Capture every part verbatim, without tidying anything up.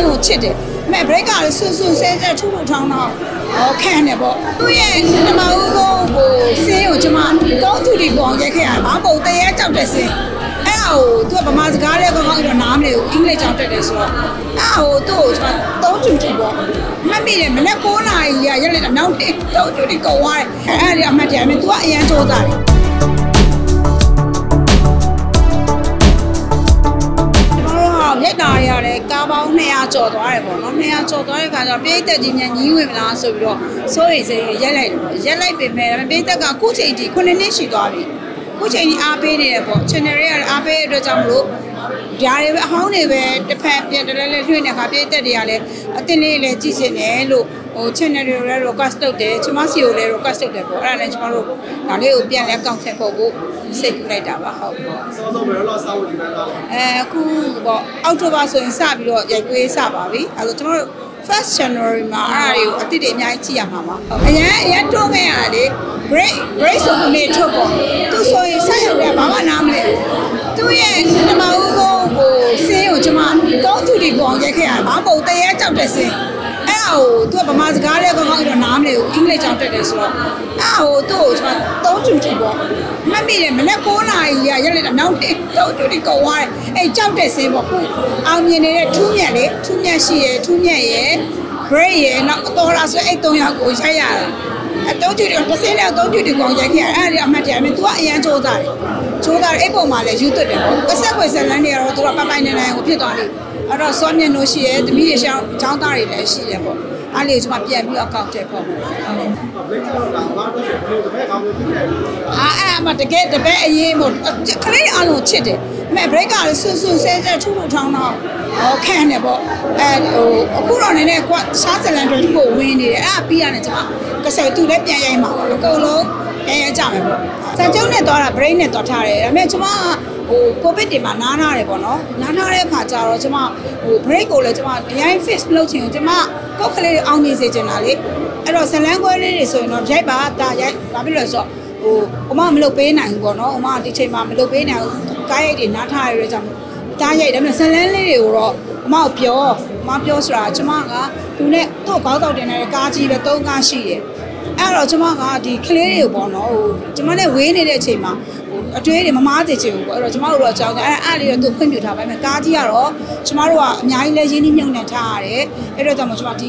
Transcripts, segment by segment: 大陆去的，买不干的，手手在在出入场呢，哦，看的不？对呀，他妈我我谁有他妈高头的光也看，把高头也照着些。哎呦，多把妈子干的，把我这男的应该照着的说，哎呦，多他妈到处的光，那别人没那过来呀，人家那男的到处的搞歪，哎呀，妈这边多严重的。 那呀嘞，家包那样做多嘞，啵，那样做多嘞，反正别的今年你为哪受不了，所以是原来的啵，原来别买，别的讲过去的可能那许多嘞，过去的阿伯嘞啵，现在嘞阿伯都咱们路，家里好嘞呗，这拍别的嘞嘞，对那个别的嘞嘞，啊，这嘞嘞这些嘞路，哦，现在嘞嘞路卡斯多的，起码是有嘞路卡斯多的啵，俺嘞起码路，那嘞有变嘞刚才跑步。 谁过来打吧？好不？哎，酷不？澳洲吧，所以啥比罗也贵啥吧？喂，啊，罗他们 first January 嘛，啊，有啊，对对，伢子呀嘛嘛。哎呀，伢多个伢嘞 ，break break 什么没错不？都所以啥有嘞？爸爸拿嘞，都耶，他妈我我谁有他妈高头的光也看，爸爸带伢找这些。 哦，多爸妈子干嘞，刚刚有男的，应该讲这个说，啊，哦，多什么到处的啵，那别人没那过来呀，人家那男的到处的搞歪，哎，讲这些啵，后面嘞，出面嘞，出面是耶，出面耶，不是耶，那多啦说，哎，东阳过些呀，啊，到处的，不是嘞，到处的搞这些，哎，俺们这边多也做得嘞，做得哎，不嘛嘞，就得嘞，不是不是，人家多爸爸奶奶我偏当的。 啊，这上面那些米也像长大的来些的不，俺俩就把边边搞这搞。啊，哎，没得给这边也没，这可能俺弄吃的，买不干的，手手在在出入场呢，哦，看的不，哎，哦，古老的那光啥子人都是不稳的，啊，别样的怎么，可是都来边也嘛，高楼边也涨的不，咱就那多了，不然那多差的，没怎么。 哦，过别的嘛，哪哪嘞啵喏，哪哪嘞看着了，怎么哦，不然过来怎么，伢 face 不露清，怎么搞起来昂面子在哪里？哎，罗三两个人的时候，那才把大家那边来说，哦，我妈没露背呢，啵喏，我妈的车妈没露背呢，该的哪哪嘞怎么，大家咱们三两人有咯，我妈表，妈表是啊，怎么个，就那都搞到的那家鸡的都干死的，哎，罗怎么个的起来了啵喏，怎么那围那的车嘛？ 啊，对的，妈妈在照顾，罗，他妈罗照顾，哎，俺俩都分别他外面家己啊罗，他妈罗啊，伢伊来这里娘娘家嘞，哎罗他妈他妈的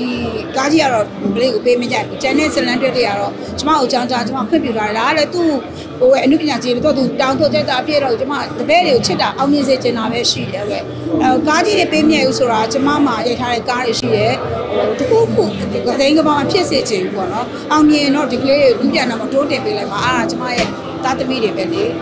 家己啊罗，不来个北面家，真的是难得的啊罗，他妈有讲讲，他妈分别他，俺俩都，我哎，你别讲这里，都都当都在那边了，他妈那边有吃的，后面在在那边睡的喂，然后家己的北面有说啦，他妈妈在他的家里睡的，都苦苦，个人个妈妈偏些照顾咯，后面那这个人家那么多点回来嘛，啊，他妈也。 打的没得本领。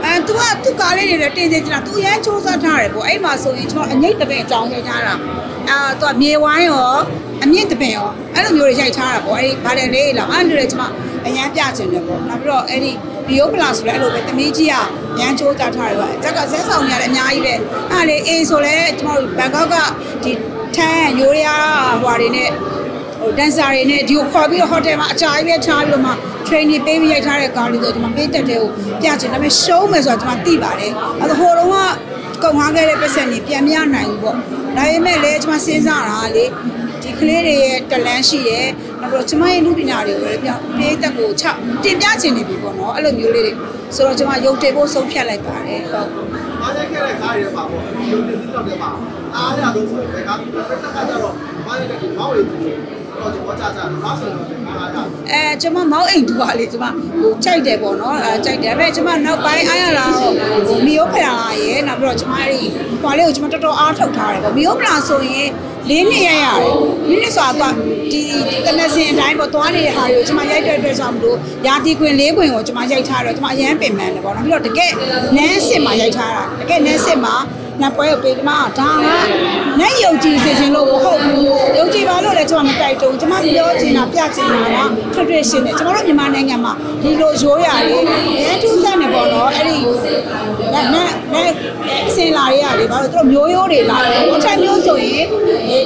哎，都啊，都搞来了，真的，真都也就是这样的不？哎嘛，所以说，你这边长些啥了？啊，到面碗哟，面这边哟，俺都没有些啥了不？哎，把那来了，俺这来什么？哎，人家真的不？那不咯？哎，你不要不拉出来了，别没劲啊！人家就是这样的，这个身上呢，人家一来，俺来哎说来，什么办搞个？这菜有呀，话的呢。 哦，但是啊，人呢，就靠比了好点嘛，差一点差了嘛，穿的白皮差点高了多，他妈没得的哦，变成那边小么说他妈低吧的，啊，都好了嘛，刚刚给那边生的变没样难过，那也没来他妈身上哪里，这个来的这粮食的，那不他妈也路边哪里，变变得够差，这变成的比不孬，俺老牛来的，所以他妈有这波收骗来吧的，好。俺这开来开的吧，有的是叫的吧，俺俩都是在干，在干啥咯？俺这个毛也。 哎，这么毛硬多哩，这么摘的不孬，呃，摘的呗，这么那白哎呀啦，没有白啦耶，那不咯，这么哩，花了这么多多二头条嘞，没有白啦，所以连的呀呀，你说吧，这跟那现在不多哩还有，这么也这这差不多，伢子滚来滚哦，这么也差了，这么也别买了不，那不咯，这个男生嘛也差了，这个男生嘛。 那不要被嘛打啊！那有几事情了，我好，有几把路来专门带走，他妈标志呐、标志呐嘛，特别新的，他妈你妈那个嘛，你老少呀哩，哎，就算你不孬，哎哩，那那那新来呀哩，把这苗苗的来，我才苗所以，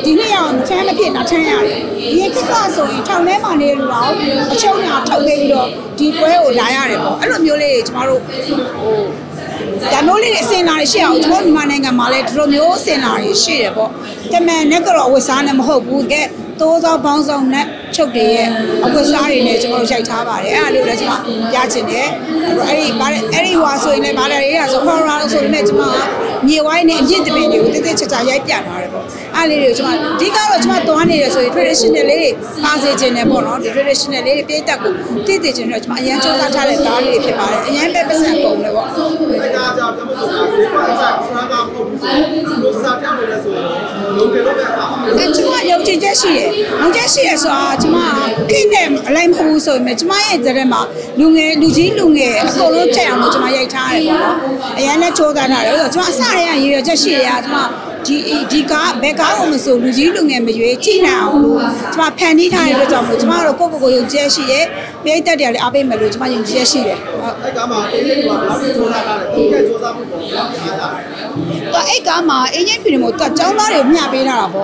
今天要才那片那才呀哩，也这个所以长来嘛哩老，长呀长来了，地瓜又来呀哩不，哎，苗嘞他妈喽，哦。 It's 咱们那些哪里些，我们马来个马来族没有些哪里些不？咱们那个我上那么好不给，多少帮助呢？出的，我上一年就我去查吧，哎，六来什么，加起来，哎，把哎话说呢，把那哎说好话说呢，什么？ 你娃呢？你这边呢？我这这吃茶也偏好了不？俺那里什么？这个了什么？多俺那里说，这里现在来的八十斤的包了，这里现在来的别大个，这这斤了什么？人家早上来打理的吧，人家不是很高了不？哎，什么有这件事？有这事说啊，什么？肯定来不说没，什么也这了嘛，弄个弄钱弄个，搞了这样了，什么也差了不？人家早上来了，什么啥？ 哎呀，有这些呀，什么地地价、白价，我们收入几龙也没有，几难路，什么便宜摊也不找路，什么了，各个有这些，别的地儿阿边没路，什么有这些。哎，干嘛？哎，干嘛？哎，人别么多，长大了没人别了不？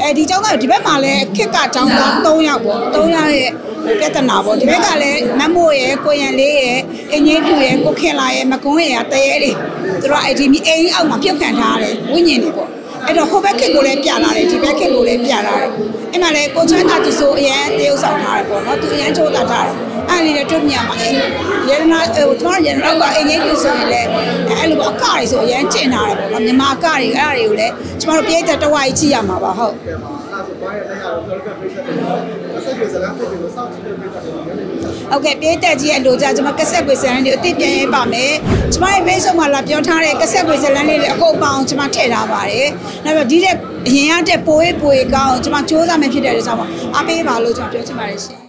哎，你长大这边嘛嘞，客家长大多呀不？多呀嘞。 别的拿不，别个嘞，那么也过年嘞，一年过年过开来也没工也得嘞，对吧？哎，这米哎，俺们别看他嘞，五年嘞不，哎，这后边开过来别拿嘞，这边开过来别拿嘞，哎嘛嘞，过去那就说人都有上他嘞不，那都人做大他嘞，俺哩嘞这年嘛，人那呃，昨儿人那个一年就是嘞，哎，如果家里说人进他嘞不，俺们妈家里家里有嘞，起码别的都外地也嘛不好。 OK， 别的这些路子，什么各色各色的，对别人帮忙，什么为什么来表彰嘞？各色各色的，各帮什么推让吧嘞？那么这些现在这不会不会搞，什么做咱们批的什么，阿别把路子表彰嘛这些。